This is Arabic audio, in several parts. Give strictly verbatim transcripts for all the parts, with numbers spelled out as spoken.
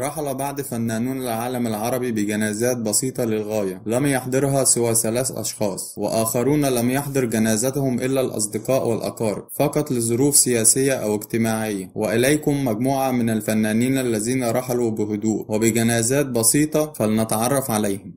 رحل بعض فنانون العالم العربي بجنازات بسيطة للغاية لم يحضرها سوى ثلاث أشخاص، وآخرون لم يحضر جنازتهم إلا الأصدقاء والأقارب فقط لظروف سياسية أو اجتماعية. وإليكم مجموعة من الفنانين الذين رحلوا بهدوء وبجنازات بسيطة، فلنتعرف عليهم.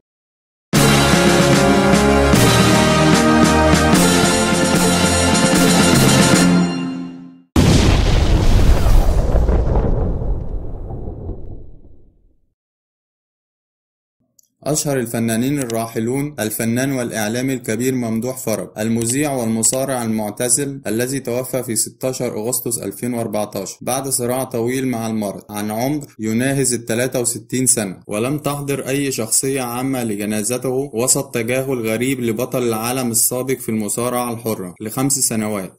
أشهر الفنانين الراحلون الفنان والإعلامي الكبير ممدوح فرج، المذيع والمصارع المعتزل الذي توفى في ستة عشر أغسطس ألفين وأربعتاشر بعد صراع طويل مع المرض عن عمر يناهز ال ثلاثة وستين سنة، ولم تحضر أي شخصية عامة لجنازته وسط تجاهل غريب لبطل العالم السابق في المصارعة الحرة لخمس سنوات.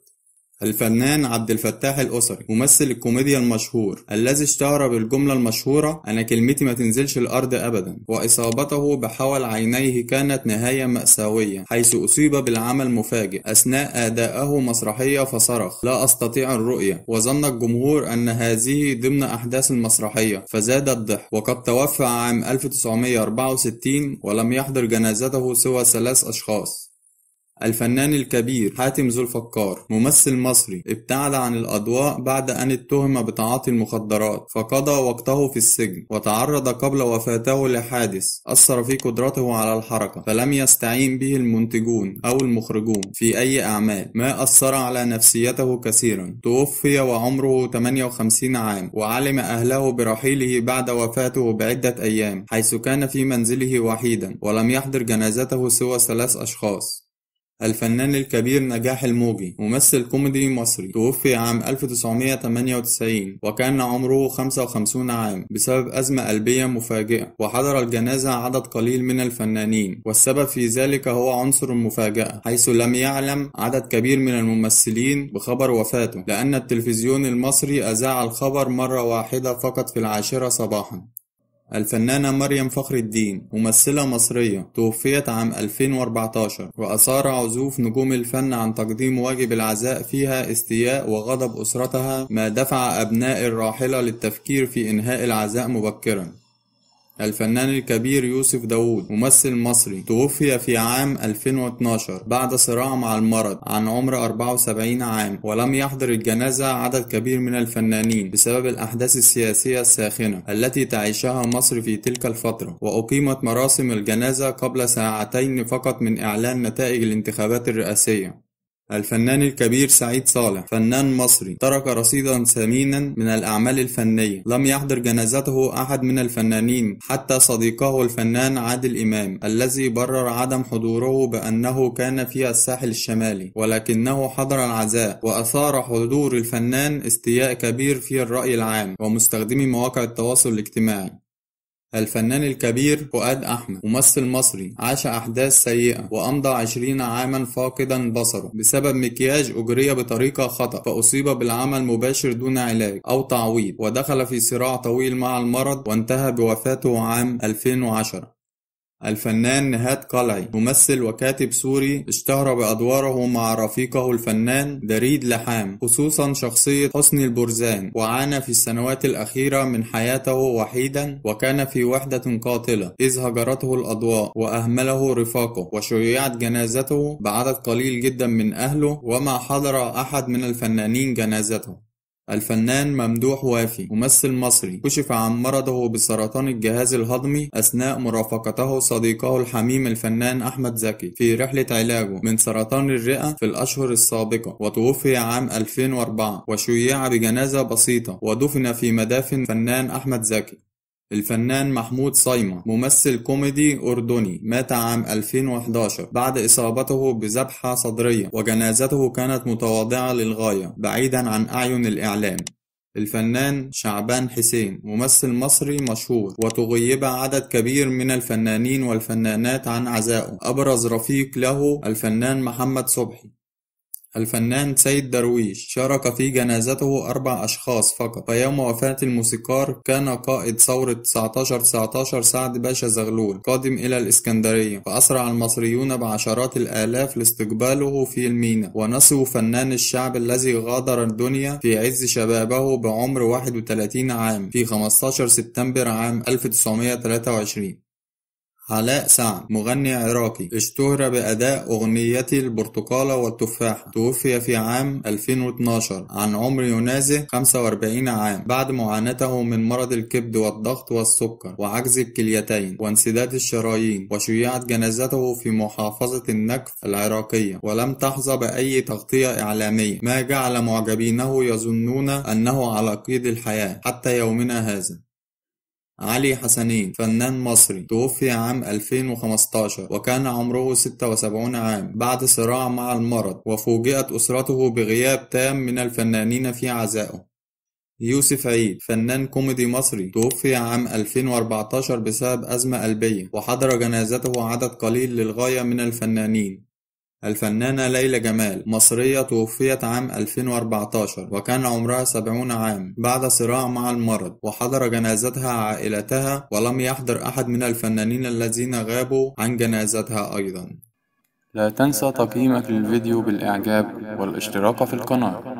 الفنان عبد الفتاح القصري ممثل الكوميديا المشهور الذي اشتهر بالجملة المشهورة أنا كلمتي ما تنزلش الأرض أبدا، وإصابته بحول عينيه كانت نهاية مأساوية حيث أصيب بالعمى المفاجئ أثناء أدائه مسرحية فصرخ لا أستطيع الرؤية، وظن الجمهور أن هذه ضمن أحداث المسرحية فزاد الضحك. وقد توفى عام ألف وتسعمائة وأربعة وستين ولم يحضر جنازته سوى ثلاث أشخاص. الفنان الكبير حاتم ذو الفقار ممثل مصري ابتعد عن الأضواء بعد أن اتهم بتعاطي المخدرات فقضى وقته في السجن، وتعرض قبل وفاته لحادث أثر في قدرته على الحركة فلم يستعين به المنتجون أو المخرجون في أي أعمال، ما أثر على نفسيته كثيرا. توفي وعمره ثمانية وخمسين عام، وعلم أهله برحيله بعد وفاته بعدة أيام حيث كان في منزله وحيدا ولم يحضر جنازته سوى ثلاث أشخاص. الفنان الكبير نجاح الموجي ممثل كوميدي مصري توفي عام ألف وتسعمائة وثمانية وتسعين وكان عمره خمسة وخمسين عام بسبب أزمة قلبية مفاجئة، وحضر الجنازة عدد قليل من الفنانين، والسبب في ذلك هو عنصر المفاجأة حيث لم يعلم عدد كبير من الممثلين بخبر وفاته لأن التلفزيون المصري أذاع الخبر مرة واحدة فقط في العاشرة صباحا. الفنانة مريم فخر الدين ممثلة مصرية توفيت عام ألفين وأربعتاشر، وأثار عزوف نجوم الفن عن تقديم واجب العزاء فيها استياء وغضب أسرتها، ما دفع أبناء الراحلة للتفكير في إنهاء العزاء مبكرا. الفنان الكبير يوسف داود ممثل مصري توفي في عام ألفين واثناشر بعد صراع مع المرض عن عمر أربعة وسبعين عام، ولم يحضر الجنازة عدد كبير من الفنانين بسبب الأحداث السياسية الساخنة التي تعيشها مصر في تلك الفترة، وأقيمت مراسم الجنازة قبل ساعتين فقط من إعلان نتائج الانتخابات الرئاسية. الفنان الكبير سعيد صالح فنان مصري ترك رصيدا ثمينا من الأعمال الفنية، لم يحضر جنازته أحد من الفنانين حتى صديقه الفنان عادل إمام الذي برر عدم حضوره بأنه كان في الساحل الشمالي، ولكنه حضر العزاء، وأثار حضور الفنان استياء كبير في الرأي العام ومستخدمي مواقع التواصل الاجتماعي. الفنان الكبير فؤاد أحمد ممثل مصري عاش أحداث سيئة وأمضى عشرين عاما فاقدا بصره بسبب مكياج أجري بطريقة خطأ، فأصيب بالعمى المباشر دون علاج أو تعويض، ودخل في صراع طويل مع المرض وانتهى بوفاته عام ألفين وعشرة. الفنان نهاد قلعي ممثل وكاتب سوري اشتهر بأدواره مع رفيقه الفنان دريد لحام، خصوصا شخصية حسني البرزان، وعانى في السنوات الأخيرة من حياته وحيدا وكان في وحدة قاتلة إذ هجرته الأضواء وأهمله رفاقه، وشيعت جنازته بعدد قليل جدا من أهله وما حضر أحد من الفنانين جنازته. الفنان ممدوح وافي ممثل مصري كشف عن مرضه بسرطان الجهاز الهضمي أثناء مرافقته صديقه الحميم الفنان أحمد زكي في رحلة علاجه من سرطان الرئة في الأشهر السابقة، وتوفي عام ألفين وأربعة وشيع بجنازة بسيطة ودفن في مدافن فنان أحمد زكي. الفنان محمود صايمة ممثل كوميدي أردني مات عام ألفين وأحداشر بعد إصابته بذبحة صدرية، وجنازته كانت متواضعة للغاية بعيدا عن أعين الإعلام. الفنان شعبان حسين ممثل مصري مشهور، وتغيب عدد كبير من الفنانين والفنانات عن عزائه، أبرز رفيق له الفنان محمد صبحي. الفنان سيد درويش شارك في جنازته أربع أشخاص فقط. فيوم وفاة الموسيقار كان قائد ثورة تسعة عشر تسعة عشر سعد باشا زغلول قادم إلى الإسكندرية، فأسرع المصريون بعشرات الآلاف لاستقباله في الميناء، ونسوا فنان الشعب الذي غادر الدنيا في عز شبابه بعمر واحد وثلاثين عام في خمسة عشر سبتمبر عام ألف وتسعمائة وثلاثة وعشرين. علاء سعب مغني عراقي اشتهر بأداء أغنية البرتقالة والتفاحة، توفي في عام ألفين واثناشر عن عمر ينازه خمسة وأربعين عام بعد معاناته من مرض الكبد والضغط والسكر وعجز الكليتين وانسداد الشرايين. وشيعت جنازته في محافظة النكف العراقية، ولم تحظى بأي تغطية إعلامية، ما جعل معجبينه يظنون أنه على قيد الحياة حتى يومنا هذا. علي حسنين فنان مصري توفي عام ألفين وخمسطاشر وكان عمره ستة وسبعين عام بعد صراع مع المرض، وفوجئت أسرته بغياب تام من الفنانين في عزائه. يوسف عيد فنان كوميدي مصري توفي عام ألفين وأربعطاشر بسبب أزمة قلبية، وحضر جنازته عدد قليل للغاية من الفنانين. الفنانة ليلى جمال مصرية توفيت عام ألفين وأربعطاشر وكان عمرها سبعين عام بعد صراع مع المرض، وحضر جنازتها عائلتها، ولم يحضر أحد من الفنانين الذين غابوا عن جنازتها أيضا. لا تنسى تقييمك للفيديو بالإعجاب والاشتراك في القناة.